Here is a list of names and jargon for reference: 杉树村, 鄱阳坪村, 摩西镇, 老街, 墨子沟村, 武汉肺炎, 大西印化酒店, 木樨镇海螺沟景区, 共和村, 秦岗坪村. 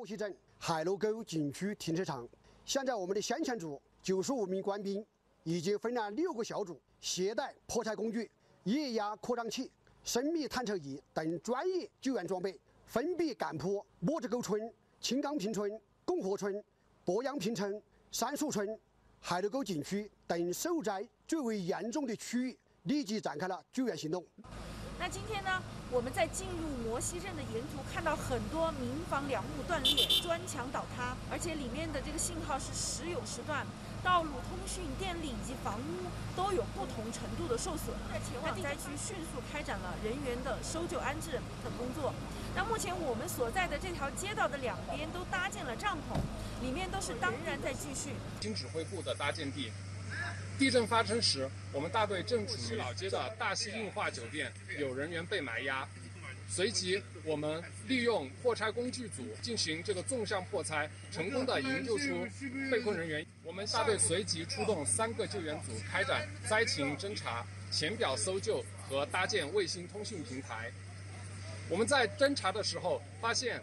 木樨镇海螺沟景区停车场。现在我们的先遣组95名官兵已经分了6个小组，携带破拆工具、液压扩张器、深密探测仪等专业救援装备，分别赶破墨子沟村、秦岗坪村、共和村、鄱阳坪村、杉树村、海螺沟景区等受灾最为严重的区域，立即展开了救援行动。那今天呢，我们在进入摩西镇的沿途，看到很多民房梁木断裂、砖墙倒塌，而且里面的这个信号是时有时断，道路、通讯、电力以及房屋都有不同程度的受损。在前往灾区，迅速开展了人员的搜救、安置等工作。那目前我们所在的这条街道的两边都搭建了帐篷，里面都是当然在继续新指挥部的搭建地。 地震发生时，我们大队正处于老街的大西印化酒店，有人员被埋压。随即，我们利用破拆工具组进行这个纵向破拆，成功的营救出被困人员。我们大队随即出动3个救援组，开展灾情侦查、浅表搜救和搭建卫星通讯平台。我们在侦查的时候发现。